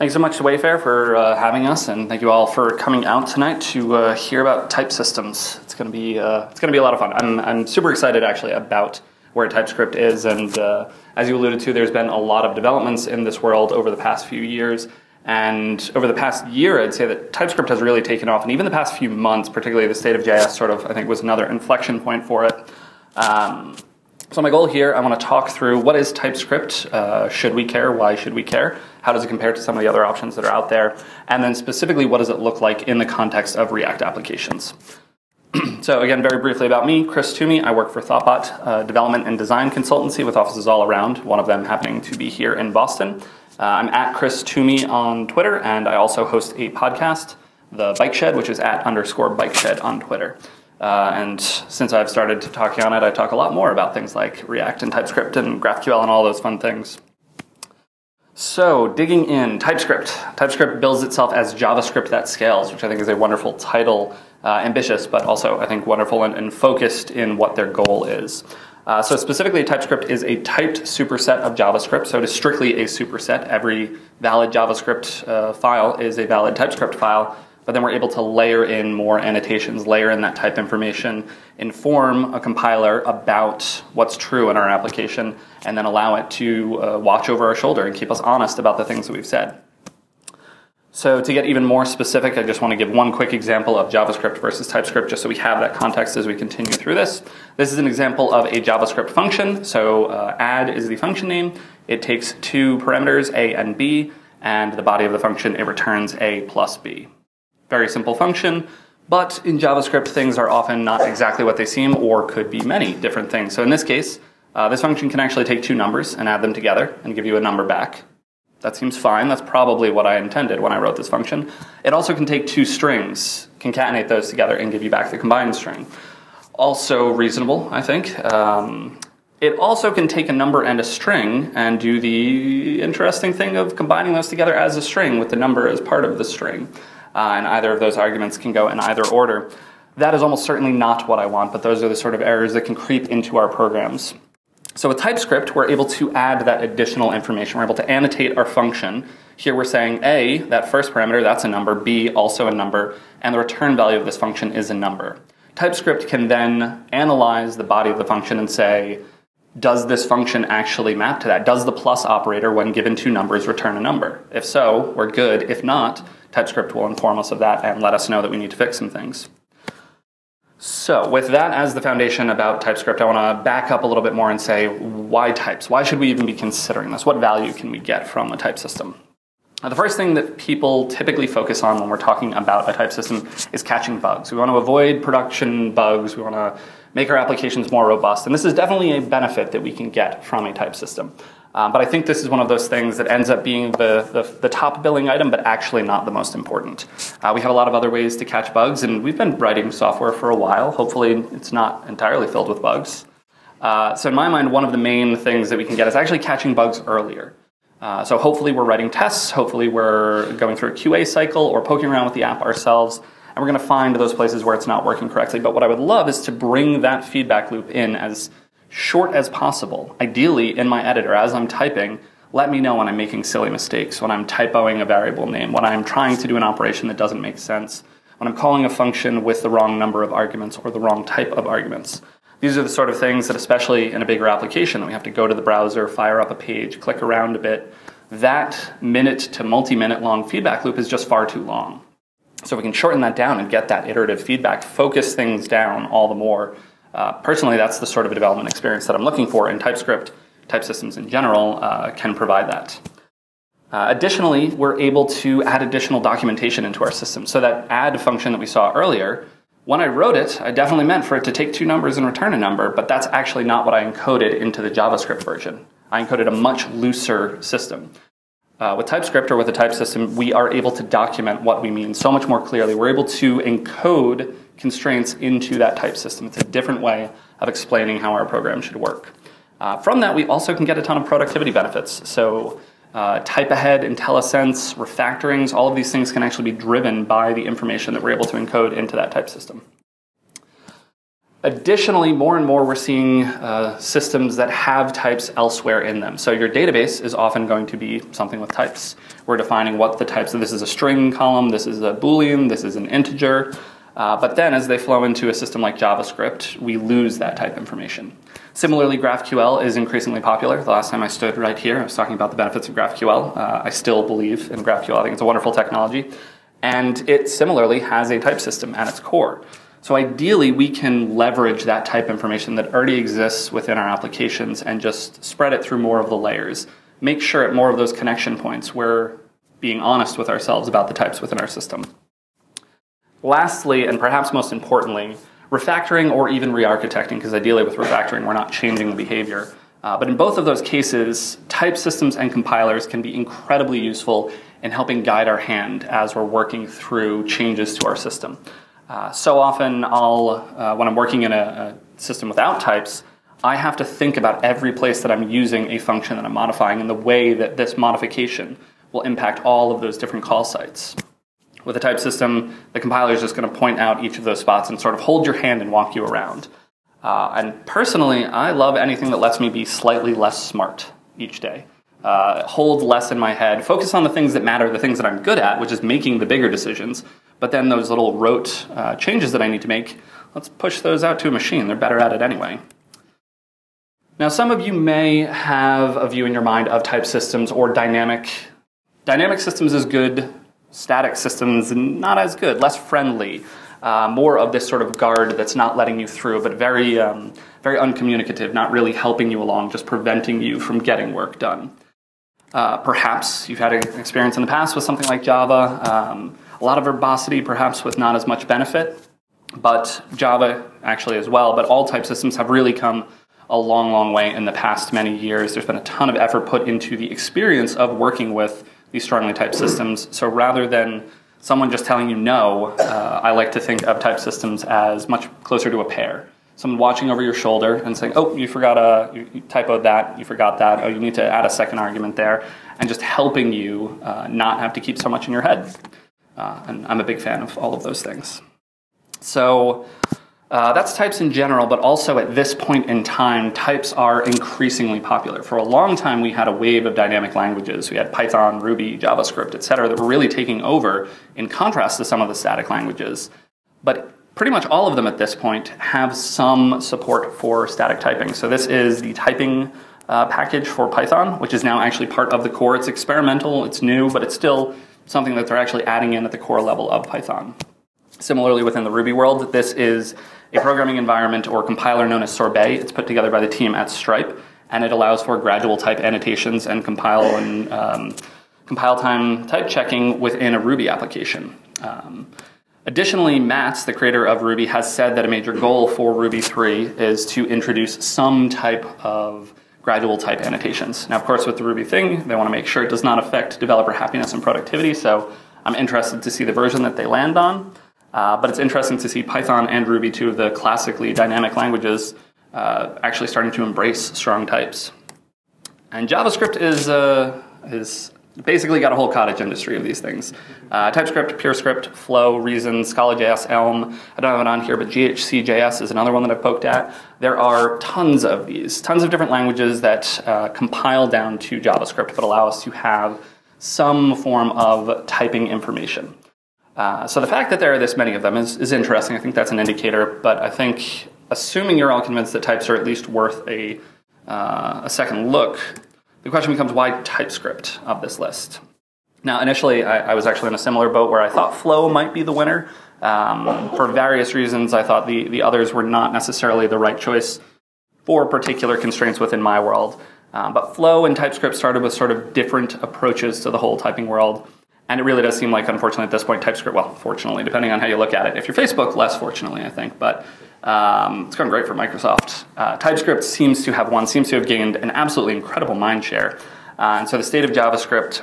Thanks so much to Wayfair for having us, and thank you all for coming out tonight to hear about type systems. It's going to be a lot of fun. I'm super excited actually about where TypeScript is, and as you alluded to, there's been a lot of developments in this world over the past few years. And over the past year, I'd say that TypeScript has really taken off, and even the past few months, particularly the State of JS sort of, I think, was another inflection point for it. So my goal here, I want to talk through what is TypeScript, should we care, why should we care, how does it compare to some of the other options that are out there, and then specifically what does it look like in the context of React applications. So again, very briefly about me, Chris Toomey. I work for Thoughtbot, development and design consultancy with offices all around, one of them happening to be here in Boston. I'm at Chris Toomey on Twitter, and I also host a podcast, The Bike Shed, which is @_bikeshed on Twitter. And since I've started talking on it, I talk a lot more about things like React and TypeScript and GraphQL and all those fun things. So digging in, TypeScript. TypeScript builds itself as JavaScript that scales, which I think is a wonderful title, ambitious, but also I think wonderful and focused in what their goal is. So specifically, TypeScript is a typed superset of JavaScript, so it is strictly a superset. Every valid JavaScript file is a valid TypeScript file, but then we're able to layer in more annotations, layer in that type information, inform a compiler about what's true in our application, and then allow it to watch over our shoulder and keep us honest about the things that we've said. So to get even more specific, I just want to give one quick example of JavaScript versus TypeScript just so we have that context as we continue through this. This is an example of a JavaScript function. So add is the function name. It takes two parameters, a and b, and the body of the function, it returns a plus b. Very simple function, but in JavaScript, things are often not exactly what they seem or could be many different things. So in this case, this function can actually take two numbers and add them together and give you a number back. That seems fine. That's probably what I intended when I wrote this function. It also can take two strings, concatenate those together, and give you back the combined string. Also reasonable, I think. It also can take a number and a string and do the interesting thing of combining those together as a string with the number as part of the string. And either of those arguments can go in either order. That is almost certainly not what I want, but those are the sort of errors that can creep into our programs. So with TypeScript, we're able to add that additional information. We're able to annotate our function. Here we're saying a, that first parameter, that's a number, b, also a number, and the return value of this function is a number. TypeScript can then analyze the body of the function and say, does this function actually map to that? Does the plus operator, when given two numbers, return a number? If so, we're good. If not, TypeScript will inform us of that and let us know that we need to fix some things. So with that as the foundation about TypeScript, I want to back up a little bit more and say, why types? Why should we even be considering this? What value can we get from a type system? Now, the first thing that people typically focus on when we're talking about a type system is catching bugs. We want to avoid production bugs. We want to make our applications more robust. And this is definitely a benefit that we can get from a type system. But I think this is one of those things that ends up being the top billing item, but actually not the most important. We have a lot of other ways to catch bugs, and we've been writing software for a while. Hopefully it's not entirely filled with bugs. So in my mind, one of the main things that we can get is actually catching bugs earlier. So hopefully we're writing tests, hopefully we're going through a QA cycle or poking around with the app ourselves, and we're going to find those places where it's not working correctly. But what I would love is to bring that feedback loop in as short as possible. Ideally, in my editor, as I'm typing, let me know when I'm making silly mistakes, when I'm typoing a variable name, when I'm trying to do an operation that doesn't make sense, when I'm calling a function with the wrong number of arguments or the wrong type of arguments. These are the sort of things that, especially in a bigger application, that we have to go to the browser, fire up a page, click around a bit. That minute to multi-minute long feedback loop is just far too long. So we can shorten that down and get that iterative feedback, focus things down all the more. Personally, that's the sort of a development experience that I'm looking for, and TypeScript, type systems in general, can provide that. Additionally, we're able to add additional documentation into our system. So that add function that we saw earlier, when I wrote it, I definitely meant for it to take two numbers and return a number, but that's actually not what I encoded into the JavaScript version. I encoded a much looser system. With TypeScript or with a type system, we are able to document what we mean so much more clearly. We're able to encode constraints into that type system. It's a different way of explaining how our program should work. From that, we also can get a ton of productivity benefits. So type ahead, IntelliSense, refactorings, all of these things can actually be driven by the information that we're able to encode into that type system. Additionally, more and more we're seeing systems that have types elsewhere in them. So your database is often going to be something with types. We're defining what the types, so this is a string column, this is a Boolean, this is an integer. But then as they flow into a system like JavaScript, we lose that type information. Similarly, GraphQL is increasingly popular. The last time I stood right here, I was talking about the benefits of GraphQL. I still believe in GraphQL. I think it's a wonderful technology. And it similarly has a type system at its core. So ideally, we can leverage that type information that already exists within our applications and just spread it through more of the layers. Make sure at more of those connection points, we're being honest with ourselves about the types within our system. Lastly, and perhaps most importantly, refactoring or even re-architecting, because ideally with refactoring, we're not changing the behavior. But in both of those cases, type systems and compilers can be incredibly useful in helping guide our hand as we're working through changes to our system. So often, when I'm working in a system without types, I have to think about every place that I'm using a function that I'm modifying and the way that this modification will impact all of those different call sites. With a type system, the compiler is just going to point out each of those spots and sort of hold your hand and walk you around. And personally, I love anything that lets me be slightly less smart each day. Hold less in my head, focus on the things that matter, the things that I'm good at, which is making the bigger decisions. But then those little rote changes that I need to make, let's push those out to a machine. They're better at it anyway. Now, some of you may have a view in your mind of type systems or dynamic. Dynamic systems is good. Static systems, not as good, less friendly. More of this sort of guard that's not letting you through, but very, very uncommunicative, not really helping you along, just preventing you from getting work done. Perhaps you've had an experience in the past with something like Java. A lot of verbosity, perhaps with not as much benefit, but Java actually as well, but all type systems have really come a long, long way in the past many years. There's been a ton of effort put into the experience of working with these strongly typed systems. So rather than someone just telling you no, I like to think of type systems as much closer to a pair. Someone watching over your shoulder and saying, oh, you forgot you typoed that, you forgot that, oh, you need to add a second argument there, and just helping you not have to keep so much in your head. And I'm a big fan of all of those things. So that's types in general, but also at this point in time, types are increasingly popular. For a long time, we had a wave of dynamic languages. We had Python, Ruby, JavaScript, et cetera, that were really taking over in contrast to some of the static languages. But pretty much all of them at this point have some support for static typing. So this is the typing package for Python, which is now actually part of the core. It's experimental, it's new, but it's still something that they're actually adding in at the core level of Python. Similarly, within the Ruby world, this is a programming environment or compiler known as Sorbet. It's put together by the team at Stripe, and it allows for gradual type annotations and compile time type checking within a Ruby application. Additionally, Matz, the creator of Ruby, has said that a major goal for Ruby 3 is to introduce some type of gradual type annotations. Now, of course, with the Ruby thing, they want to make sure it does not affect developer happiness and productivity, so I'm interested to see the version that they land on. But it's interesting to see Python and Ruby, two of the classically dynamic languages, actually starting to embrace strong types. And JavaScript is basically got a whole cottage industry of these things. TypeScript, PureScript, Flow, Reason, ScalaJS, Elm. I don't have it on here, but GHCJS is another one that I've poked at. There are tons of these, tons of different languages that compile down to JavaScript but allow us to have some form of typing information. So the fact that there are this many of them is interesting. I think that's an indicator, but I think assuming you're all convinced that types are at least worth a second look, the question becomes, why TypeScript of this list? Now, initially, I was actually in a similar boat where I thought Flow might be the winner. For various reasons, I thought the others were not necessarily the right choice for particular constraints within my world. But Flow and TypeScript started with sort of different approaches to the whole typing world. And it really does seem like, unfortunately, at this point, TypeScript, well, fortunately, depending on how you look at it. If you're Facebook, less fortunately, I think. But it's going great for Microsoft. TypeScript seems to have gained an absolutely incredible mind share. And so the state of JavaScript,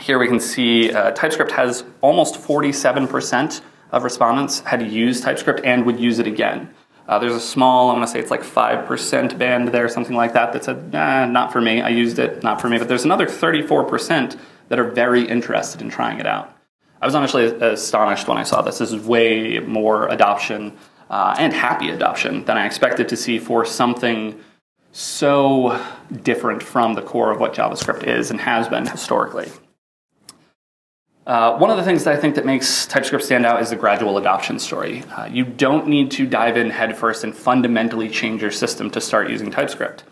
here we can see TypeScript has almost 47% of respondents had used TypeScript and would use it again. There's a small, I want to say it's like 5% band there, something like that said, nah, not for me, I used it, not for me. But there's another 34% that are very interested in trying it out. I was honestly astonished when I saw this. This is way more adoption and happy adoption than I expected to see for something so different from the core of what JavaScript is and has been historically. One of the things that I think that makes TypeScript stand out is the gradual adoption story. You don't need to dive in headfirst and fundamentally change your system to start using TypeScript.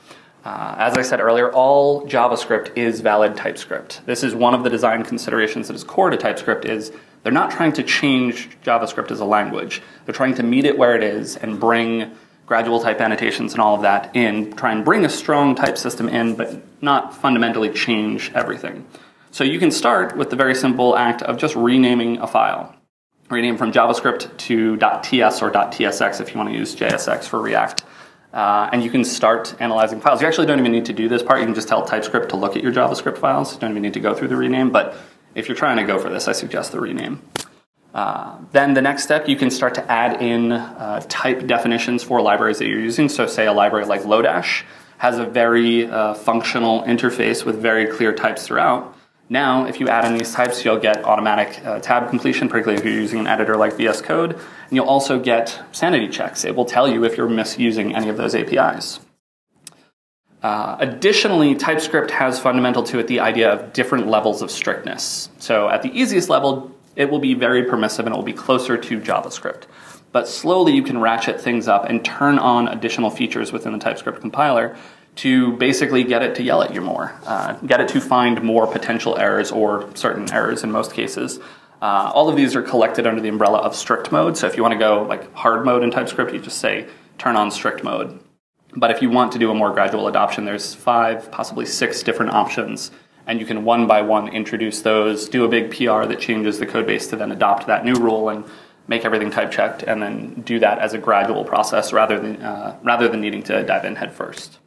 As I said earlier, all JavaScript is valid TypeScript. This is one of the design considerations that is core to TypeScript is they're not trying to change JavaScript as a language. They're trying to meet it where it is and bring gradual type annotations and all of that in, try and bring a strong type system in, but not fundamentally change everything. So you can start with the very simple act of just renaming a file. Rename from JavaScript to .ts or .tsx if you want to use JSX for React. And you can start analyzing files. You actually don't even need to do this part. You can just tell TypeScript to look at your JavaScript files. You don't even need to go through the rename. But if you're trying to go for this, I suggest the rename. Then the next step, you can start to add in type definitions for libraries that you're using. So say a library like Lodash has a very functional interface with very clear types throughout. Now, if you add in these types, you'll get automatic tab completion, particularly if you're using an editor like VS Code. And you'll also get sanity checks. It will tell you if you're misusing any of those APIs. Additionally, TypeScript has fundamental to it the idea of different levels of strictness. So at the easiest level, it will be very permissive and it will be closer to JavaScript. But slowly, you can ratchet things up and turn on additional features within the TypeScript compiler to basically get it to yell at you more, get it to find more potential errors or certain errors in most cases. All of these are collected under the umbrella of strict mode. So if you want to go like hard mode in TypeScript, you just say turn on strict mode. But if you want to do a more gradual adoption, there's 5, possibly 6 different options. And you can one by one introduce those, do a big PR that changes the code base to then adopt that new rule and make everything type checked, and then do that as a gradual process rather than needing to dive in head first.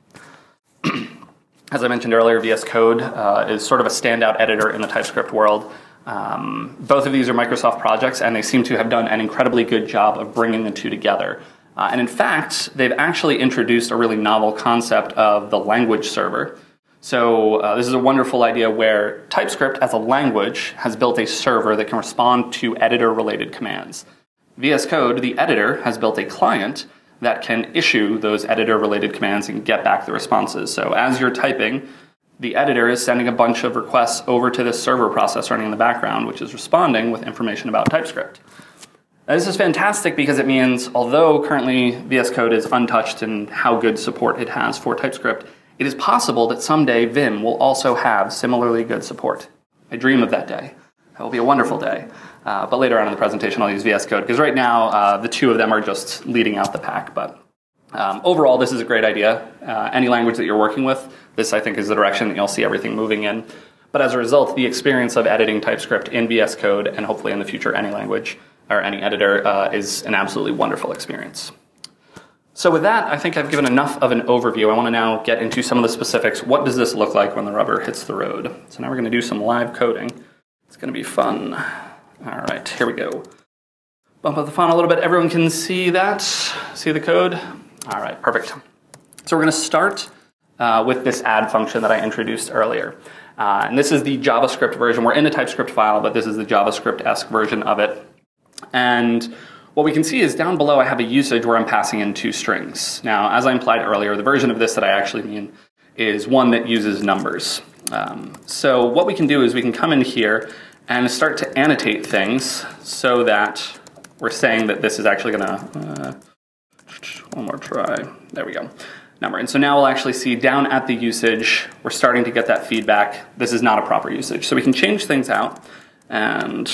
As I mentioned earlier, VS Code is sort of a standout editor in the TypeScript world. Both of these are Microsoft projects, and they seem to have done an incredibly good job of bringing the two together. And in fact, they've actually introduced a really novel concept of the language server. So this is a wonderful idea where TypeScript as a language has built a server that can respond to editor-related commands. VS Code, the editor, has built a client that can issue those editor-related commands and get back the responses. So as you're typing, the editor is sending a bunch of requests over to this server process running in the background, which is responding with information about TypeScript. Now, this is fantastic because it means, although currently VS Code is untouched in how good support it has for TypeScript, it is possible that someday Vim will also have similarly good support. I dream of that day. That will be a wonderful day. But later on in the presentation, I'll use VS Code, because right now, the two of them are just leading out the pack. But overall, this is a great idea. Any language that you're working with, this, I think, is the direction that you'll see everything moving in. But as a result, the experience of editing TypeScript in VS Code, and hopefully in the future, any language or any editor, is an absolutely wonderful experience. So with that, I think I've given enough of an overview. I want to now get into some of the specifics. What does this look like when the rubber hits the road? So now we're going to do some live coding. It's going to be fun. All right, here we go. Bump up the font a little bit. Everyone can see that? See the code? All right, perfect. So we're going to start with this add function that I introduced earlier. And this is the JavaScript version. We're in a TypeScript file, but this is the JavaScript-esque version of it. And what we can see is down below I have a usage where I'm passing in 2 strings. Now, as I implied earlier, the version of this that I actually mean is one that uses numbers. So what we can do is we can come in here and start to annotate things so that we're saying that this is actually gonna, one more try, there we go, number. And so now we'll actually see down at the usage, we're starting to get that feedback. This is not a proper usage. So we can change things out and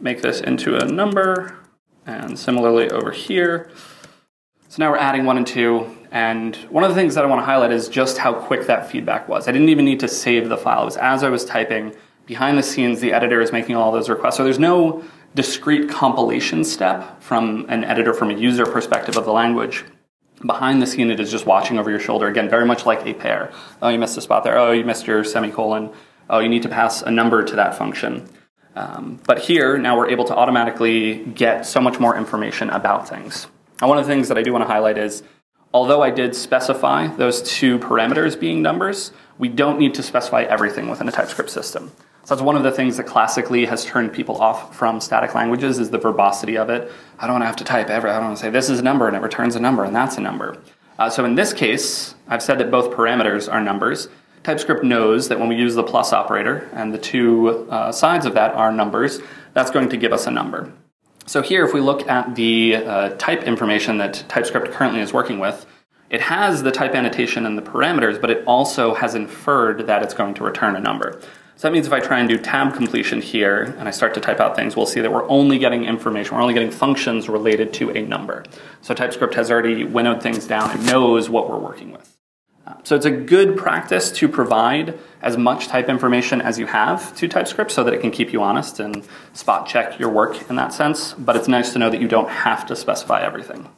make this into a number, and similarly over here. So now we're adding 1 and 2, and one of the things that I wanna highlight is just how quick that feedback was. I didn't even need to save the file. It was as I was typing, behind the scenes, the editor is making all those requests. So there's no discrete compilation step from an editor, from a user perspective of the language. Behind the scene, it is just watching over your shoulder. Again, very much like a pair. Oh, you missed a spot there. Oh, you missed your semicolon. Oh, you need to pass a number to that function. But here, now we're able to automatically get so much more information about things. And one of the things that I do want to highlight is, although I did specify those 2 parameters being numbers, we don't need to specify everything within a TypeScript system. So that's one of the things that classically has turned people off from static languages is the verbosity of it. I don't want to have to type ever. I don't want to say this is a number and it returns a number and that's a number. So in this case, I've said that both parameters are numbers. TypeScript knows that when we use the plus operator and the two sides of that are numbers, that's going to give us a number. So here, if we look at the type information that TypeScript currently is working with, it has the type annotation and the parameters, but it also has inferred that it's going to return a number. So that means if I try and do tab completion here and I start to type out things, we'll see that we're only getting information, we're only getting functions related to a number. So TypeScript has already winnowed things down and knows what we're working with. So it's a good practice to provide as much type information as you have to TypeScript so that it can keep you honest and spot check your work in that sense, but it's nice to know that you don't have to specify everything.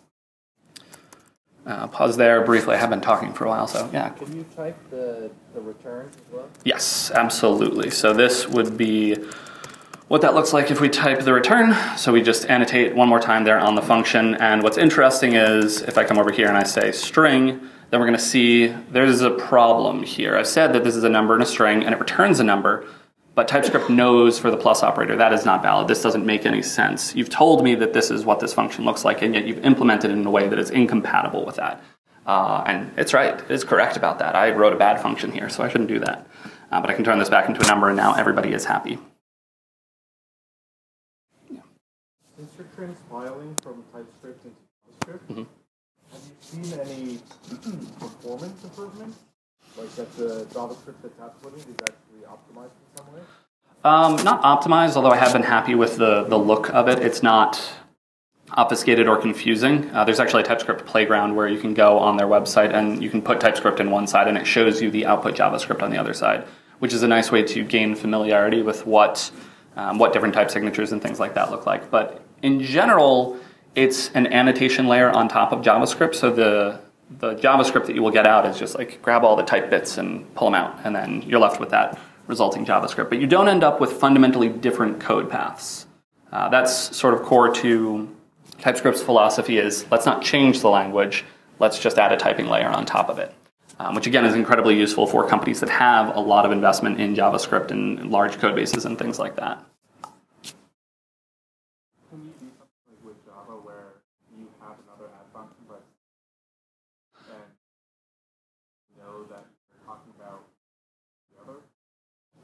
Pause there briefly. I have been talking for a while, so yeah. Can you type the return as well? Yes, absolutely. So this would be what that looks like if we type the return. So we just annotate one more time there on the function, and what's interesting is if I come over here and I say string, then we're going to see there's a problem here. I've said that this is a number and a string, and it returns a number, but TypeScript knows for the plus operator that is not valid. This doesn't make any sense. You've told me that this is what this function looks like, and yet you've implemented it in a way that is incompatible with that. And it's right. It's correct about that. I wrote a bad function here, so I shouldn't do that. But I can turn this back into a number, and now everybody is happy. Yeah. Since you're transpiling from TypeScript into JavaScript, have you seen any performance improvements? Like that the JavaScript that's outputting is actually optimized in some way? Not optimized, although I have been happy with the look of it. It's not obfuscated or confusing. There's actually a TypeScript playground where you can go on their website and you can put TypeScript in one side and it shows you the output JavaScript on the other side, which is a nice way to gain familiarity with what different type signatures and things like that look like. But in general, it's an annotation layer on top of JavaScript, so the JavaScript that you will get out is just like grab all the type bits and pull them out, and then you're left with that resulting JavaScript. But you don't end up with fundamentally different code paths. That's sort of core to TypeScript's philosophy is let's not change the language, let's just add a typing layer on top of it, which again is incredibly useful for companies that have a lot of investment in JavaScript and large code bases and things like that.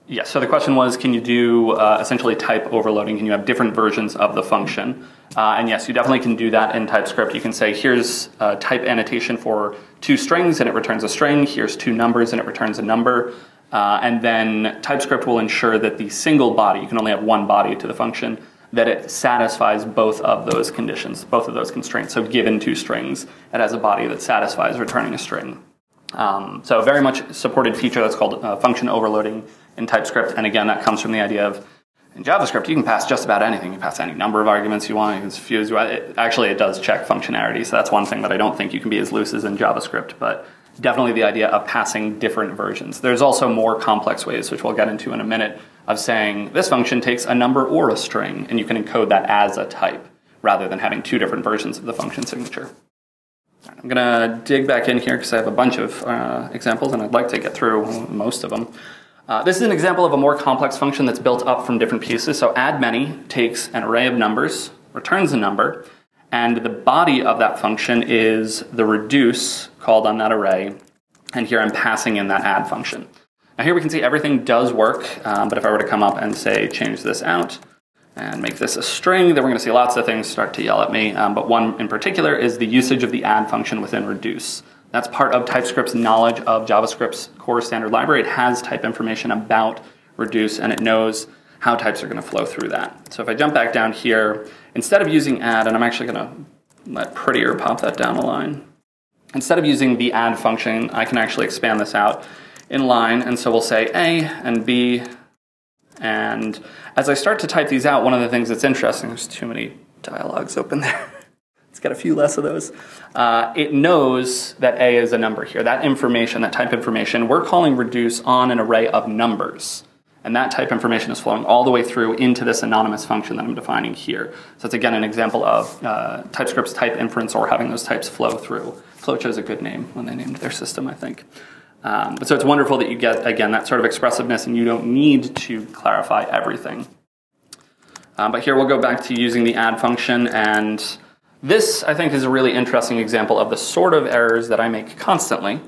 Yeah, so the question was, can you do essentially type overloading? Can you have different versions of the function? And yes, you definitely can do that in TypeScript. You can say, here's a type annotation for two strings, and it returns a string. Here's two numbers, and it returns a number. And then TypeScript will ensure that the single body, you can only have one body to the function, that it satisfies both of those conditions, both of those constraints. So given two strings, it has a body that satisfies returning a string. So very much supported feature that's called function overloading in TypeScript, and again that comes from the idea of in JavaScript you can pass just about anything. You can pass any number of arguments you want, you can fuse. Actually it does check functionality, so that's one thing that I don't think you can be as loose as in JavaScript, but definitely the idea of passing different versions. There's also more complex ways, which we'll get into in a minute, of saying this function takes a number or a string, and you can encode that as a type rather than having two different versions of the function signature. I'm going to dig back in here because I have a bunch of examples and I'd like to get through most of them. This is an example of a more complex function that's built up from different pieces. So add many takes an array of numbers, returns a number, and the body of that function is the reduce called on that array, and here I'm passing in that add function. Now here we can see everything does work, but if I were to come up and say change this out, and make this a string, then we're going to see lots of things start to yell at me, but one in particular is the usage of the add function within reduce. That's part of TypeScript's knowledge of JavaScript's core standard library. It has type information about reduce, and it knows how types are going to flow through that. So if I jump back down here, instead of using add, and I'm actually going to let Prettier pop that down the line, instead of using the add function, I can actually expand this out in line, and so we'll say A and B. And as I start to type these out, one of the things that's interesting, there's too many dialogues open there. It's got a few less of those. It knows that A is a number here. That information, that type information, we're calling reduce on an array of numbers. And that type information is flowing all the way through into this anonymous function that I'm defining here. So it's again an example of TypeScript's type inference or having those types flow through. Flow chose a good name when they named their system, I think. But so it's wonderful that you get, again, that sort of expressiveness, and you don't need to clarify everything. But here we'll go back to using the add function, and this, I think, is a really interesting example of the sort of errors that I make constantly,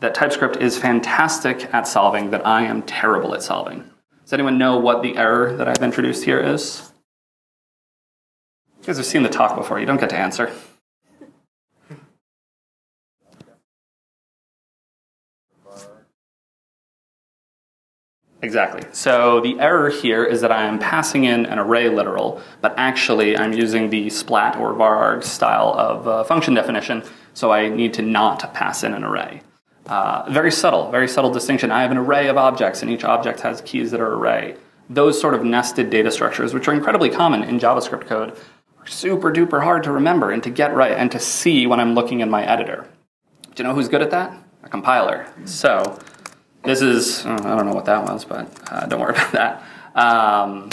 that TypeScript is fantastic at solving, that I am terrible at solving. Does anyone know what the error that I've introduced here is? You guys have seen the talk before, you don't get to answer. Exactly. So the error here is that I am passing in an array literal, but actually I'm using the splat or vararg style of function definition, so I need to not pass in an array. Very subtle distinction. I have an array of objects, and each object has keys that are array. Those sort of nested data structures, which are incredibly common in JavaScript code, are super duper hard to remember and to get right and to see when I'm looking in my editor. Do you know who's good at that? A compiler. So this is, I don't know what that was, but don't worry about that.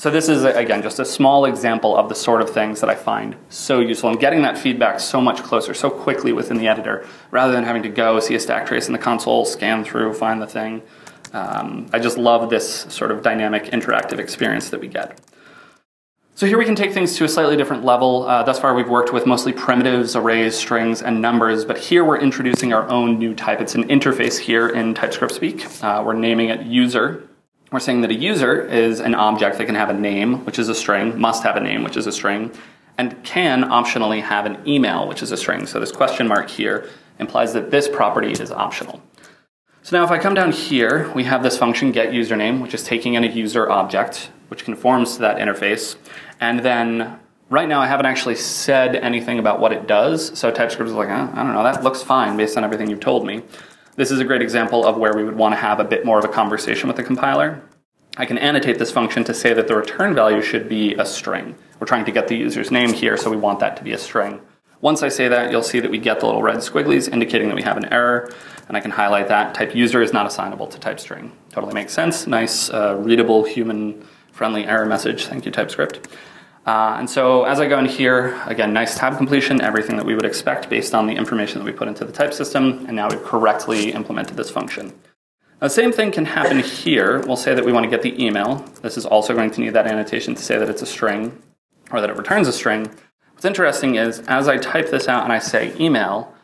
So this is, again, just a small example of the sort of things that I find so useful. And getting that feedback so much closer, so quickly within the editor, rather than having to go see a stack trace in the console, scan through, find the thing. I just love this sort of dynamic, interactive experience that we get. So here we can take things to a slightly different level. Thus far we've worked with mostly primitives, arrays, strings, and numbers, but here we're introducing our own new type. It's an interface here in TypeScript speak. We're naming it user. We're saying that a user is an object that can have a name, which is a string, must have a name, which is a string, and can optionally have an email, which is a string. So this question mark here implies that this property is optional. So now if I come down here, we have this function getUsername, which is taking in a user object, which conforms to that interface. And then right now I haven't actually said anything about what it does. So TypeScript is like, oh, I don't know, that looks fine based on everything you've told me. This is a great example of where we would want to have a bit more of a conversation with the compiler. I can annotate this function to say that the return value should be a string. We're trying to get the user's name here, so we want that to be a string. Once I say that, you'll see that we get the little red squigglies indicating that we have an error, and I can highlight that. Type user is not assignable to type string. Totally makes sense. Nice, readable, human friendly error message. Thank you, TypeScript. And so as I go in here, again, nice tab completion, everything that we would expect based on the information that we put into the type system, and now we've correctly implemented this function. Now, the same thing can happen here. We'll say that we want to get the email. This is also going to need that annotation to say that it's a string, or that it returns a string. What's interesting is, as I type this out and I say email,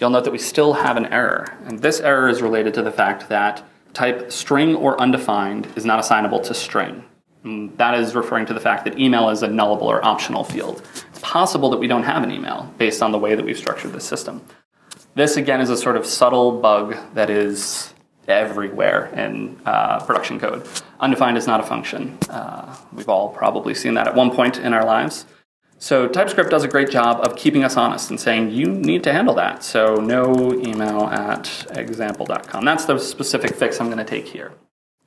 you'll note that we still have an error. And this error is related to the fact that type string or undefined is not assignable to string. That is referring to the fact that email is a nullable or optional field. It's possible that we don't have an email based on the way that we've structured this system. This, again, is a sort of subtle bug that is everywhere in production code. Undefined is not a function. We've all probably seen that at one point in our lives. So TypeScript does a great job of keeping us honest and saying, you need to handle that. So no email at example.com. That's the specific fix I'm going to take here.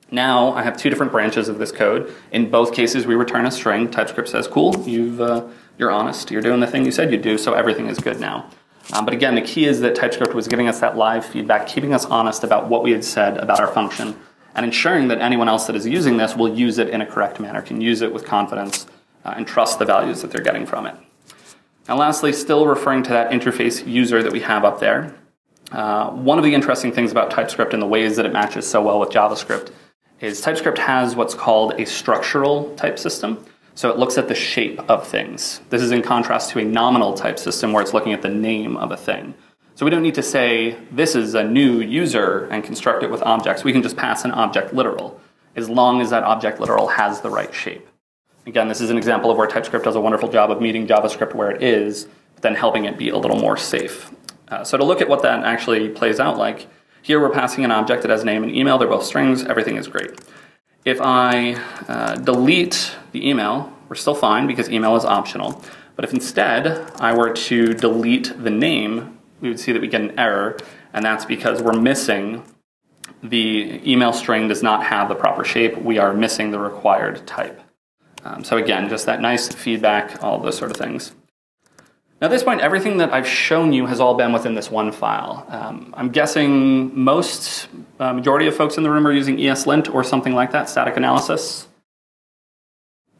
Now I have two different branches of this code. In both cases, we return a string. TypeScript says, cool, you're honest. You're doing the thing you said you'd do, so everything is good now. But again, the key is that TypeScript was giving us that live feedback, keeping us honest about what we had said about our function, and ensuring that anyone else that is using this will use it in a correct manner, can use it with confidence, and trust the values that they're getting from it. And lastly, still referring to that interface user that we have up there, one of the interesting things about TypeScript and the ways that it matches so well with JavaScript is TypeScript has what's called a structural type system. So it looks at the shape of things. This is in contrast to a nominal type system where it's looking at the name of a thing. So we don't need to say, this is a new user and construct it with objects. We can just pass an object literal as long as that object literal has the right shape. Again, this is an example of where TypeScript does a wonderful job of meeting JavaScript where it is, but then helping it be a little more safe. So to look at what that actually plays out like, here we're passing an object that has name and email. They're both strings. Everything is great. If I delete the email, we're still fine because email is optional. But if instead I were to delete the name, we would see that we get an error. And that's because we're missing the email string does not have the proper shape. We are missing the required type. So again, just that nice feedback, all those sort of things. Now at this point, everything that I've shown you has all been within this one file. I'm guessing most, majority of folks in the room are using ESLint or something like that, static analysis.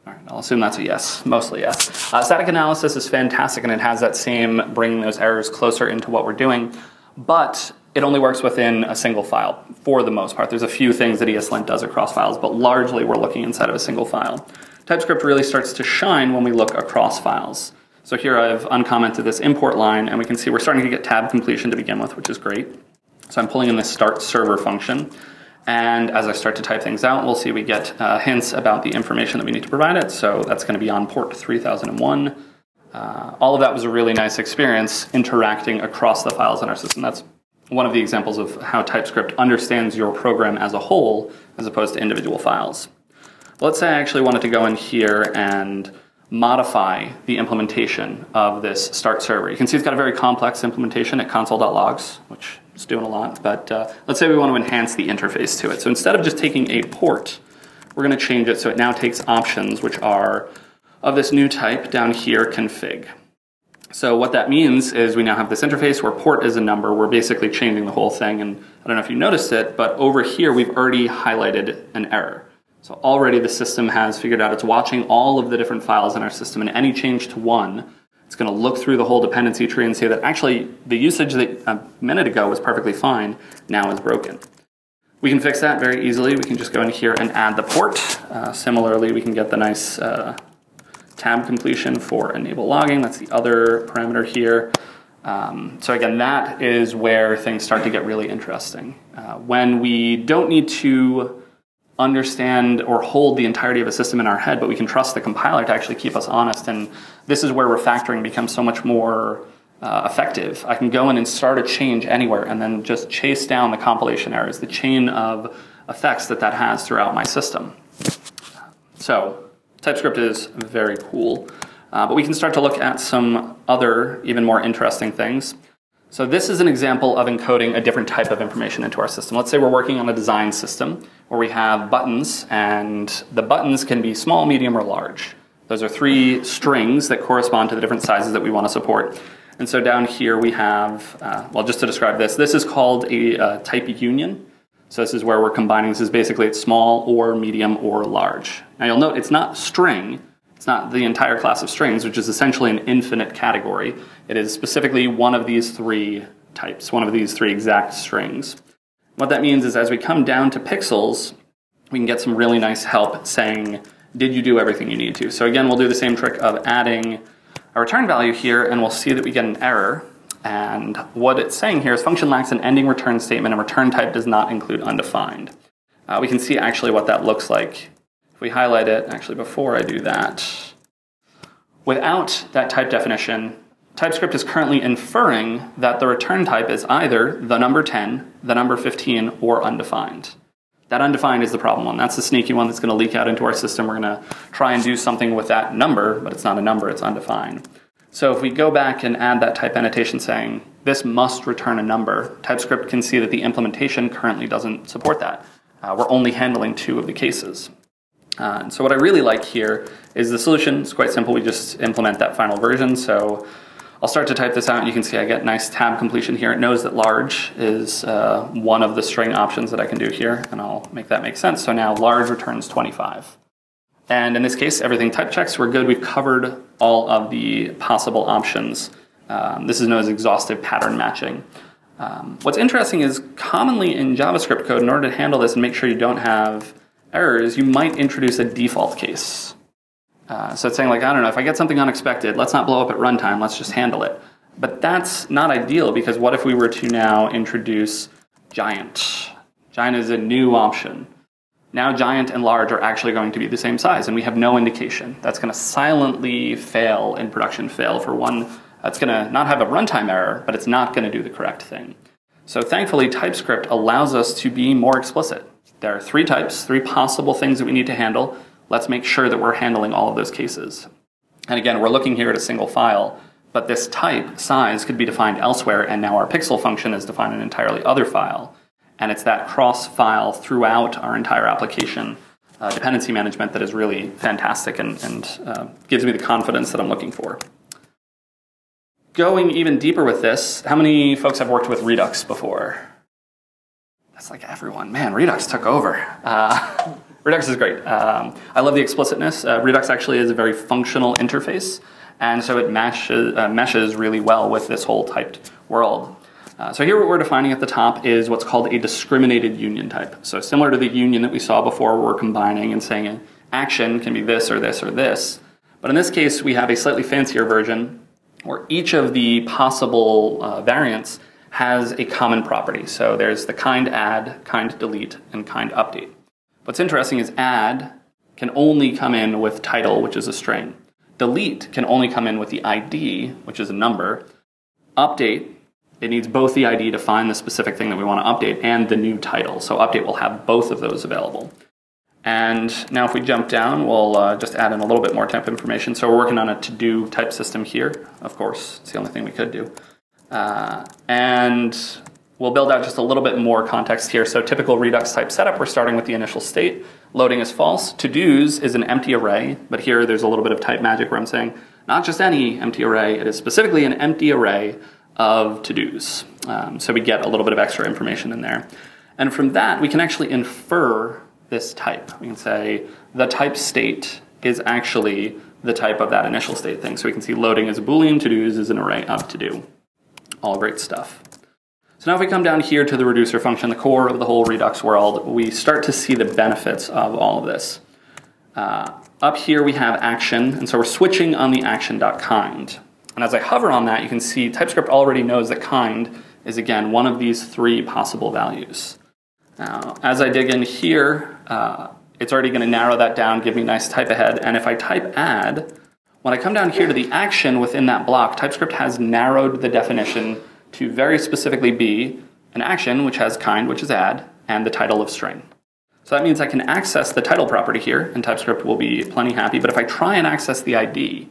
All right, I'll assume that's a yes, mostly yes. Static analysis is fantastic, and it has that same bringing those errors closer into what we're doing. But it only works within a single file for the most part. There's a few things that ESLint does across files, but largely we're looking inside of a single file. TypeScript really starts to shine when we look across files. So here I've uncommented this import line, and we can see we're starting to get tab completion to begin with, which is great. So I'm pulling in this start server function, and as I start to type things out, we'll see we get hints about the information that we need to provide it. So that's going to be on port 3001. All of that was a really nice experience interacting across the files in our system. That's one of the examples of how TypeScript understands your program as a whole as opposed to individual files. Let's say I actually wanted to go in here and modify the implementation of this start server. You can see it's got a very complex implementation at console.logs, which is doing a lot, but let's say we want to enhance the interface to it. So instead of just taking a port, we're going to change it so it now takes options, which are of this new type down here, config. So what that means is we now have this interface where port is a number. We're basically changing the whole thing, and I don't know if you noticed it, but over here we've already highlighted an error. So already the system has figured out it's watching all of the different files in our system, and any change to one, it's going to look through the whole dependency tree and say that actually the usage that a minute ago was perfectly fine now is broken. We can fix that very easily. We can just go in here and add the port. Similarly, we can get the nice tab completion for enable logging. That's the other parameter here. So again, that is where things start to get really interesting. When we don't need to understand or hold the entirety of a system in our head, but we can trust the compiler to actually keep us honest. And this is where refactoring becomes so much more effective. I can go in and start a change anywhere and then just chase down the compilation errors, the chain of effects that that has throughout my system. So TypeScript is very cool, but we can start to look at some other even more interesting things. So this is an example of encoding a different type of information into our system. Let's say we're working on a design system where we have buttons, and the buttons can be small, medium, or large. Those are three strings that correspond to the different sizes that we want to support. And so down here we have, well, just to describe this, this is called a type union. So this is where we're combining. This is basically it's small or medium or large. Now you'll note it's not string. It's not the entire class of strings, which is essentially an infinite category. It is specifically one of these three types, one of these three exact strings. What that means is as we come down to pixels, we can get some really nice help saying, did you do everything you need to? So again, we'll do the same trick of adding a return value here, and we'll see that we get an error. And what it's saying here is function lacks an ending return statement, and return type does not include undefined. We can see actually what that looks like. If we highlight it, actually before I do that, without that type definition, TypeScript is currently inferring that the return type is either the number 10, the number 15, or undefined. That undefined is the problem one. That's the sneaky one that's going to leak out into our system. We're going to try and do something with that number, but it's not a number, it's undefined. So if we go back and add that type annotation saying, this must return a number, TypeScript can see that the implementation currently doesn't support that. We're only handling two of the cases. And so what I really like here is the solution. It's quite simple. We just implement that final version. So I'll start to type this out. You can see I get nice tab completion here. It knows that large is one of the string options that I can do here, and I'll make that make sense. So now large returns 25. And in this case, everything type checks. We're good. We've covered all of the possible options. This is known as exhaustive pattern matching. What's interesting is commonly in JavaScript code, in order to handle this and make sure you don't have errors, you might introduce a default case. So it's saying like, I don't know, if I get something unexpected, let's not blow up at runtime, let's just handle it. But that's not ideal, because what if we were to now introduce giant? Giant is a new option. Now giant and large are actually going to be the same size, and we have no indication. That's going to silently fail in production fail for one. That's going to not have a runtime error, but it's not going to do the correct thing. So thankfully, TypeScript allows us to be more explicit. There are three types, three possible things that we need to handle. Let's make sure that we're handling all of those cases. And again, we're looking here at a single file, but this type size could be defined elsewhere, and now our pixel function is defined in an entirely other file. And it's that cross-file throughout our entire application dependency management that is really fantastic and gives me the confidence that I'm looking for. Going even deeper with this, how many folks have worked with Redux before? That's like everyone. Man, Redux took over. Redux is great. I love the explicitness. Redux actually is a very functional interface, and so it meshes really well with this whole typed world. So here what we're defining at the top is what's called a discriminated union type. So similar to the union that we saw before, we're combining and saying an action can be this or this or this. But in this case, we have a slightly fancier version where each of the possible variants has a common property. So there's the kind add, kind delete, and kind update. What's interesting is add can only come in with title, which is a string. Delete can only come in with the ID, which is a number. Update, it needs both the ID to find the specific thing that we want to update and the new title. So update will have both of those available. And now if we jump down, we'll just add in a little bit more type information. So we're working on a to-do type system here. Of course, it's the only thing we could do. And we'll build out just a little bit more context here. So typical Redux type setup, we're starting with the initial state. Loading is false. To-dos is an empty array, but here there's a little bit of type magic where I'm saying not just any empty array, it is specifically an empty array of to-dos. So we get a little bit of extra information in there. And from that, we can actually infer this type. We can say the type state is actually the type of that initial state thing. So we can see loading is a Boolean, to-dos is an array of to-do. All great stuff. So now if we come down here to the reducer function, the core of the whole Redux world, we start to see the benefits of all of this. Up here we have action, and so we're switching on the action.kind. And as I hover on that, you can see TypeScript already knows that kind is, again, one of these three possible values. Now, as I dig in here, it's already going to narrow that down, give me nice type ahead, and if I type add, when I come down here to the action within that block, TypeScript has narrowed the definition to very specifically be an action which has kind, which is add, and the title of string. So that means I can access the title property here, and TypeScript will be plenty happy, but if I try and access the ID,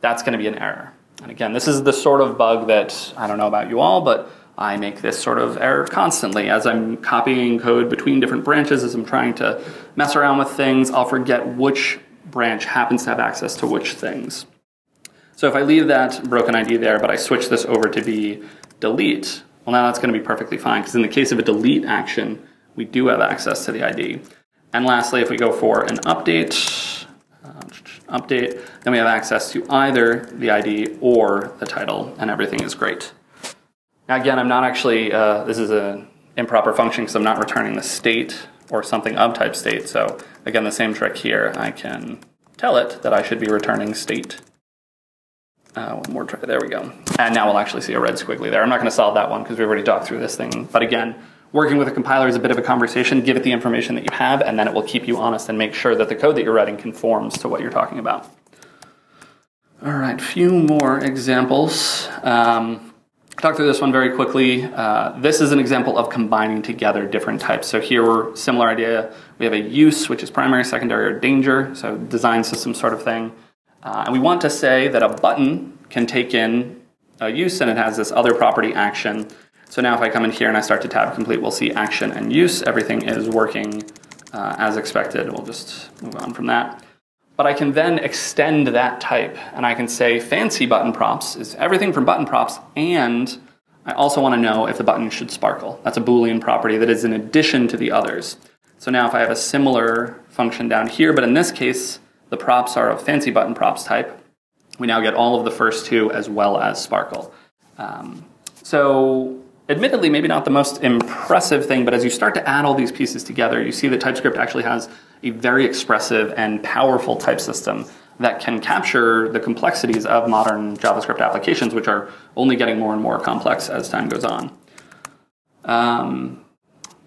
that's going to be an error. And again, this is the sort of bug that, I don't know about you all, but I make this sort of error constantly. As I'm copying code between different branches, as I'm trying to mess around with things, I'll forget which branch happens to have access to which things. So if I leave that broken ID there, but I switch this over to be delete, well, now that's going to be perfectly fine, because in the case of a delete action, we do have access to the ID. And lastly, if we go for an update, then we have access to either the ID or the title, and everything is great. Now again, I'm not actually, this is an improper function, because I'm not returning the state or something of type state. So again, the same trick here. I can tell it that I should be returning state. One more try, there we go. And now we'll actually see a red squiggly there. I'm not going to solve that one because we've already talked through this thing. But again, working with a compiler is a bit of a conversation. Give it the information that you have, and then it will keep you honest and make sure that the code that you're writing conforms to what you're talking about. All right, few more examples. Talk through this one very quickly. This is an example of combining together different types. So here we're similar idea. We have a use, which is primary, secondary, or danger, so design system sort of thing. And we want to say that a button can take in a use, and it has this other property, action. So now if I come in here and I start to tab complete, we'll see action and use. Everything is working as expected. We'll just move on from that. But I can then extend that type, and I can say fancy button props is everything from button props, and I also want to know if the button should sparkle. That's a Boolean property that is in addition to the others. So now if I have a similar function down here, but in this case, the props are of fancy button props type, we now get all of the first two as well as sparkle. So admittedly, maybe not the most impressive thing, but as you start to add all these pieces together, you see that TypeScript actually has a very expressive and powerful type system that can capture the complexities of modern JavaScript applications, which are only getting more and more complex as time goes on. I'm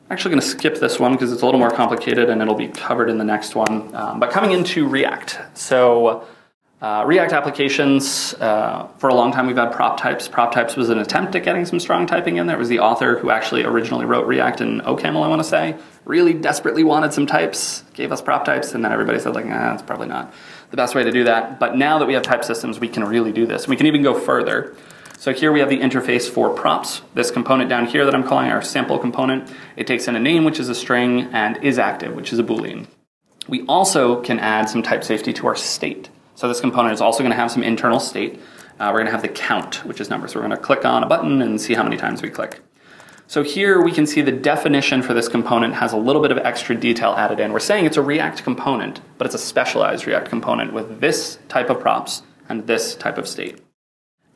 actually going to skip this one because it's a little more complicated and it'll be covered in the next one. But coming into React. So React applications, for a long time we've had prop types. Prop types was an attempt at getting some strong typing in there. It was the author who actually originally wrote React in OCaml, I want to say. Really desperately wanted some types, gave us prop types, and then everybody said, like, nah, that's probably not the best way to do that. But now that we have type systems, we can really do this. We can even go further. So here we have the interface for props. This component down here that I'm calling our sample component, it takes in a name, which is a string, and is active, which is a Boolean. We also can add some type safety to our state. So this component is also going to have some internal state. We're going to have the count, which is numbers. So we're going to click on a button and see how many times we click. So here we can see the definition for this component has a little bit of extra detail added in. We're saying it's a React component, but it's a specialized React component with this type of props and this type of state.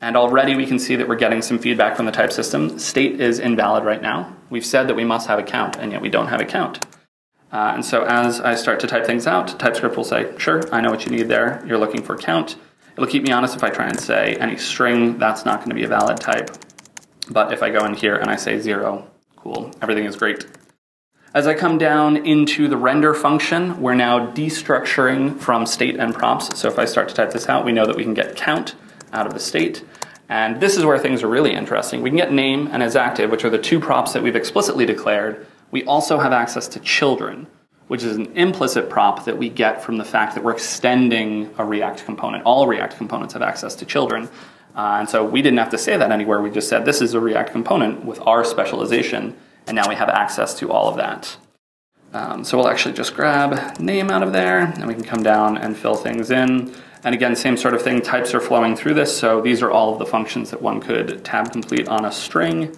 And already we can see that we're getting some feedback from the type system. State is invalid right now. We've said that we must have a count, and yet we don't have a count. And so as I start to type things out, TypeScript will say, sure, I know what you need there. You're looking for count. It'll keep me honest if I try and say any string, that's not going to be a valid type. But if I go in here and I say 0, cool, everything is great. As I come down into the render function, we're now destructuring from state and props. So if I start to type this out, we know that we can get count out of the state. And this is where things are really interesting. We can get name and is active, which are the two props that we've explicitly declared. We also have access to children, which is an implicit prop that we get from the fact that we're extending a React component. All React components have access to children. And so we didn't have to say that anywhere. We just said this is a React component with our specialization. And now we have access to all of that. So we'll actually just grab name out of there, and we can come down and fill things in. And again, same sort of thing, types are flowing through this. So these are all of the functions that one could tab complete on a string.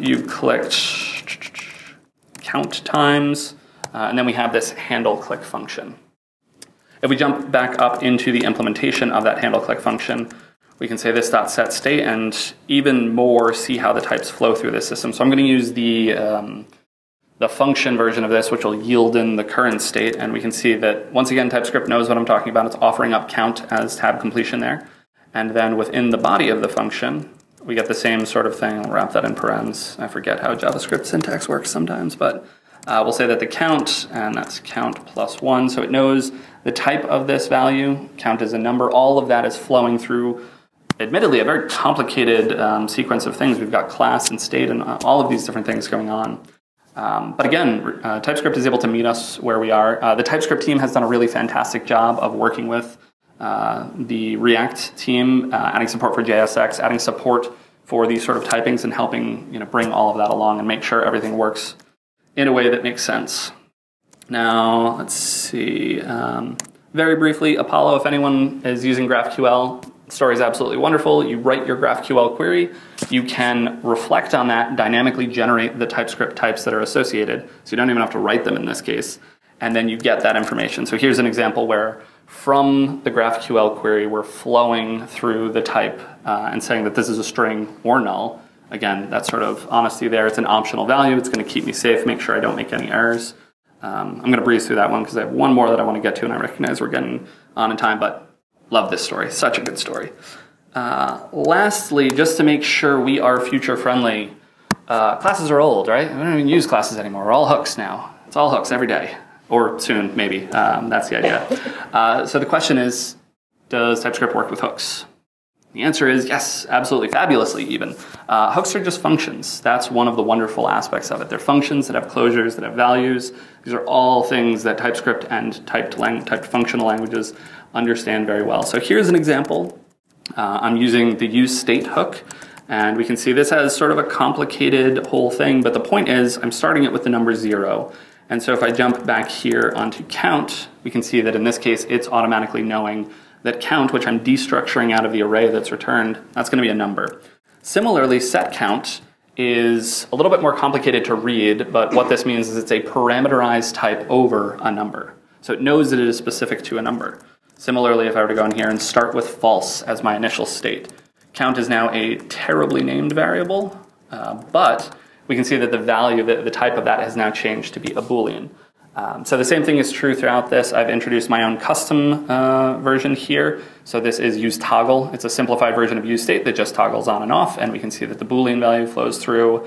You clicked count times, and then we have this handle click function. If we jump back up into the implementation of that handle click function, we can say this.setState and even more see how the types flow through this system. So I'm going to use the function version of this, which will yield in the current state. And we can see that, once again, TypeScript knows what I'm talking about. It's offering up count as tab completion there. And then within the body of the function, we get the same sort of thing. I'll wrap that in parens. I forget how JavaScript syntax works sometimes, but we'll say that the count, and that's count plus 1. So it knows the type of this value. Count is a number. All of that is flowing through, admittedly, a very complicated sequence of things. We've got class and state and all of these different things going on. But again, TypeScript is able to meet us where we are. The TypeScript team has done a really fantastic job of working with the React team, adding support for JSX, adding support for these sort of typings, and helping bring all of that along and make sure everything works in a way that makes sense. Now, let's see. Very briefly, Apollo, if anyone is using GraphQL, the story is absolutely wonderful. You write your GraphQL query. You can reflect on that, dynamically generate the TypeScript types that are associated. So you don't even have to write them in this case. And then you get that information. So here's an example where from the GraphQL query, we're flowing through the type and saying that this is a string or null. Again, that sort of honesty there. It's an optional value. It's going to keep me safe, make sure I don't make any errors. I'm going to breeze through that one because I have one more that I want to get to, and I recognize we're getting on in time, but love this story. Such a good story. Lastly, just to make sure we are future-friendly, classes are old, right? We don't even use classes anymore. We're all hooks now. It's all hooks every day, or soon, maybe. That's the idea. So the question is, does TypeScript work with hooks? The answer is yes, absolutely, fabulously even. Hooks are just functions. That's one of the wonderful aspects of it. They're functions that have closures, that have values. These are all things that TypeScript and typed functional languages understand very well. So here's an example. I'm using the useState hook, and we can see this has sort of a complicated whole thing, but the point is I'm starting it with the number 0. And so if I jump back here onto count, we can see that in this case it's automatically knowing that count, which I'm destructuring out of the array that's returned, that's going to be a number. Similarly, setCount is a little bit more complicated to read, but what this means is it's a parameterized type over a number. So it knows that it is specific to a number. Similarly, if I were to go in here and start with false as my initial state, count is now a terribly named variable, but we can see that the value, the type of that has now changed to be a Boolean. So the same thing is true throughout this. I've introduced my own custom version here. So this is useToggle. It's a simplified version of useState that just toggles on and off, and we can see that the Boolean value flows through.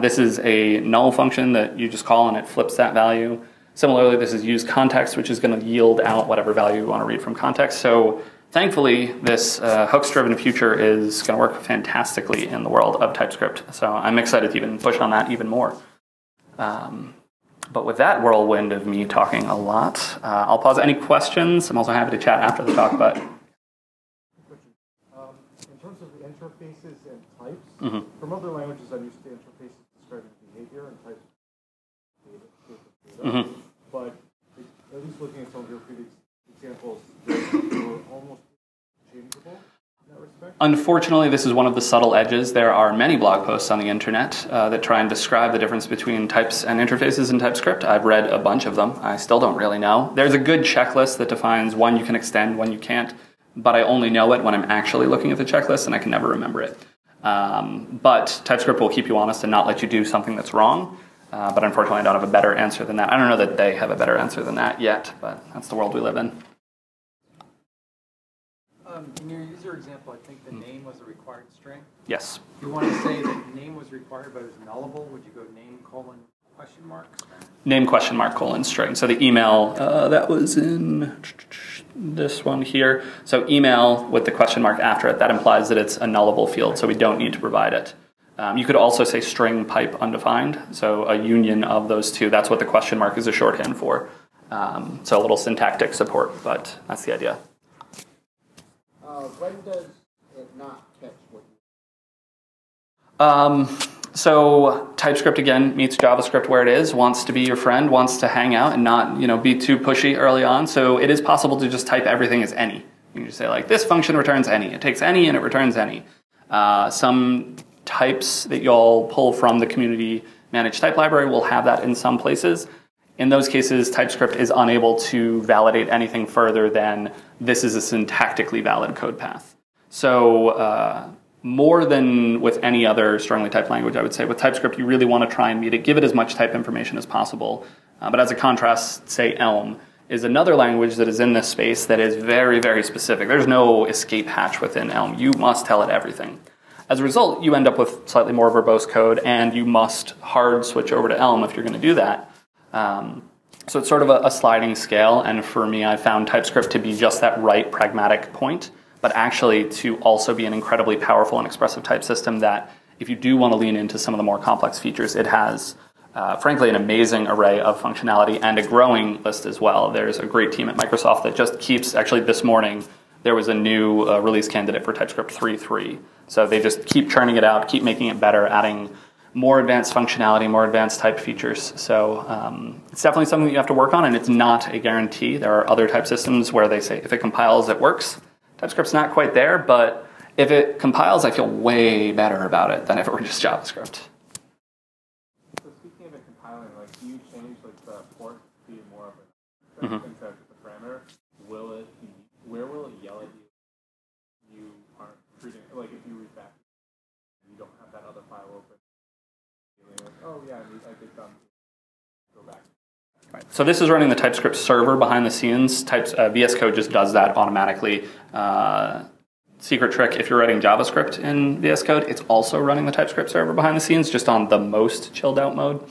This is a null function that you just call and it flips that value. Similarly, this is useContext, which is going to yield out whatever value you want to read from context. So thankfully, this hooks-driven future is going to work fantastically in the world of TypeScript. So I'm excited to even push on that even more. But with that whirlwind of me talking a lot, I'll pause any questions. I'm also happy to chat after the talk, but... in terms of the interfaces and types, from other languages I'm used to interfaces describing behavior and types of data. But at least looking at some of your previous examples, they were almost changeable in that respect. Unfortunately, this is one of the subtle edges. There are many blog posts on the internet that try and describe the difference between types and interfaces in TypeScript. I've read a bunch of them. I still don't really know. There's a good checklist that defines one you can extend, one you can't. but I only know it when I'm actually looking at the checklist and I can never remember it. But TypeScript will keep you honest and not let you do something that's wrong. But unfortunately, I don't have a better answer than that. I don't know that they have a better answer than that yet, but that's the world we live in. In your user example, I think the name was a required string. Yes. You want to say that name was required, but it was nullable. Would you go name colon question mark? Name question mark colon string. So the email, that was in this one here. So email with the question mark after it, that implies that it's a nullable field, so we don't need to provide it. You could also say string pipe undefined, so a union of those two. That's what the question mark is a shorthand for. So a little syntactic support, but that's the idea. When does it not catch what you... So TypeScript, again, meets JavaScript where it is, wants to be your friend, wants to hang out and not be too pushy early on. So it is possible to just type everything as any. You can just say, like, this function returns any. It takes any and it returns any. Some types that you'll pull from the community managed type library will have that in some places. In those cases, TypeScript is unable to validate anything further than this is a syntactically valid code path. So more than with any other strongly typed language, I would say, with TypeScript, you really want to try and meet it, give it as much type information as possible. But as a contrast, say Elm is another language that is in this space that is very, very specific. There's no escape hatch within Elm. You must tell it everything. As a result, you end up with slightly more verbose code, and you must hard switch over to Elm if you're going to do that. So it's sort of a sliding scale, and for me, I found TypeScript to be just that right pragmatic point, but actually to also be an incredibly powerful and expressive type system that if you do want to lean into some of the more complex features, it has, frankly, an amazing array of functionality and a growing list as well. There's a great team at Microsoft that just keeps, actually this morning, there was a new release candidate for TypeScript 3.3. So they just keep churning it out, keep making it better, adding more advanced functionality, more advanced type features. So it's definitely something that you have to work on, and it's not a guarantee. There are other type systems where they say if it compiles, it works. TypeScript's not quite there, but if it compiles, I feel way better about it than if it were just JavaScript. So speaking of it compiling, like, do you change like the port to be more of a constructor of the parameter? Will it? Where will it yell at you? Like if you read back, you don't have that other file open. Like, oh yeah, I did go back. Right. So this is running the TypeScript server behind the scenes. VS Code just does that automatically. Secret trick: if you're writing JavaScript in VS Code, it's also running the TypeScript server behind the scenes, just on the most chilled out mode.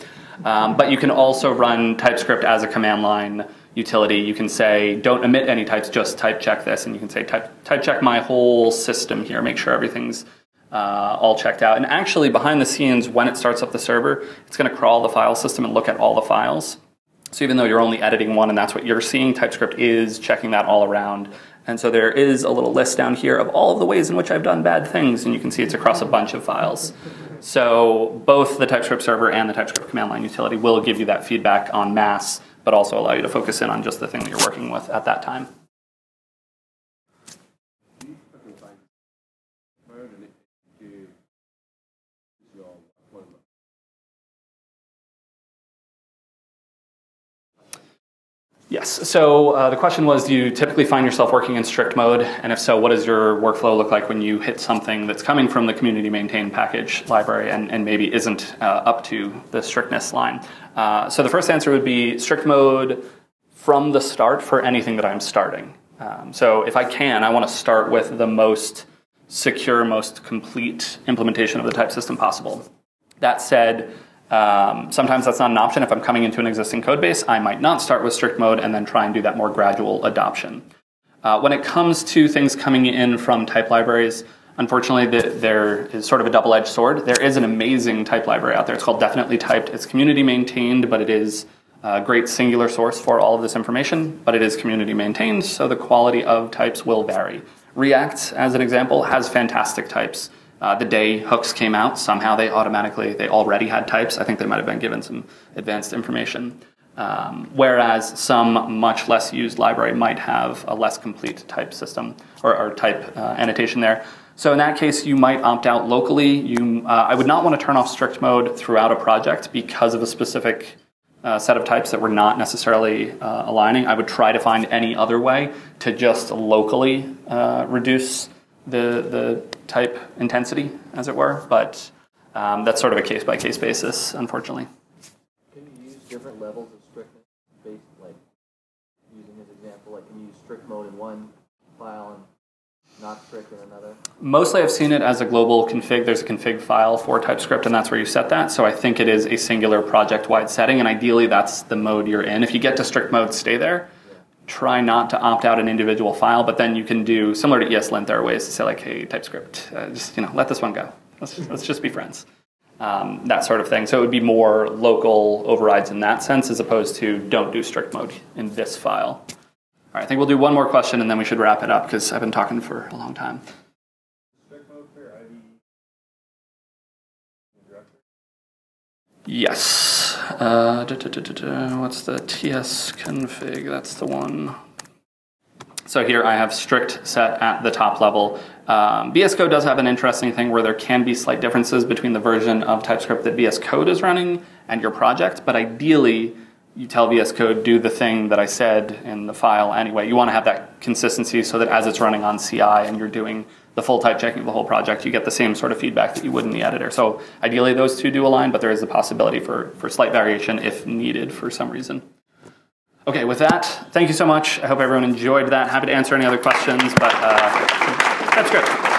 But you can also run TypeScript as a command line utility. You can say, don't omit any types, just type check this, and you can say, type check my whole system here, make sure everything's all checked out. And actually, behind the scenes, when it starts up the server, it's gonna crawl the file system and look at all the files. So even though you're only editing one and that's what you're seeing, TypeScript is checking that all around. And so there is a little list down here of all of the ways in which I've done bad things, and you can see it's across a bunch of files. So both the TypeScript server and the TypeScript command line utility will give you that feedback en masse, but also allow you to focus in on just the thing that you're working with at that time. Yes, so the question was, do you typically find yourself working in strict mode? And if so, what does your workflow look like when you hit something that's coming from the community maintained package library and maybe isn't up to the strictness line? So the first answer would be strict mode from the start for anything that I'm starting. So if I can, I want to start with the most secure, most complete implementation of the type system possible. That said, sometimes that's not an option. If I'm coming into an existing code base, I might not start with strict mode and then try and do that more gradual adoption. When it comes to things coming in from type libraries, unfortunately, there is sort of a double-edged sword. There is an amazing type library out there. It's called DefinitelyTyped. It's community-maintained, but it is a great singular source for all of this information, but it is community-maintained, so the quality of types will vary. React, as an example, has fantastic types. The day hooks came out, somehow they already had types. I think they might have been given some advanced information. Whereas some much less used library might have a less complete type system or type annotation there. So in that case, you might opt out locally. I would not want to turn off strict mode throughout a project because of a specific set of types that were not necessarily aligning, I would try to find any other way to just locally reduce the type intensity, as it were. But that's sort of a case-by-case basis, unfortunately. Can you use different levels of strictness based, like using this example, like can you use strict mode in one file and not strict in another? Mostly I've seen it as a global config. There's a config file for TypeScript, and that's where you set that. So I think it is a singular project-wide setting, and ideally that's the mode you're in. If you get to strict mode, stay there. Yeah. Try not to opt out an individual file, but then you can do, similar to ESLint, there are ways to say, like, hey, TypeScript, just, you know, let this one go. Let's just be friends. That sort of thing. So it would be more local overrides in that sense, as opposed to don't do strict mode in this file. All right, I think we'll do one more question and then we should wrap it up because I've been talking for a long time. Yes. What's the TS config? That's the one. So here I have strict set at the top level. VS Code does have an interesting thing where there can be slight differences between the version of TypeScript that VS Code is running and your project, but ideally, you tell VS Code, do the thing that I said in the file anyway. You want to have that consistency so that as it's running on CI and you're doing the full type checking of the whole project, you get the same sort of feedback that you would in the editor. So ideally those two do align, but there is a possibility for slight variation if needed for some reason. Okay, with that, thank you so much. I hope everyone enjoyed that. Happy to answer any other questions, but that's great.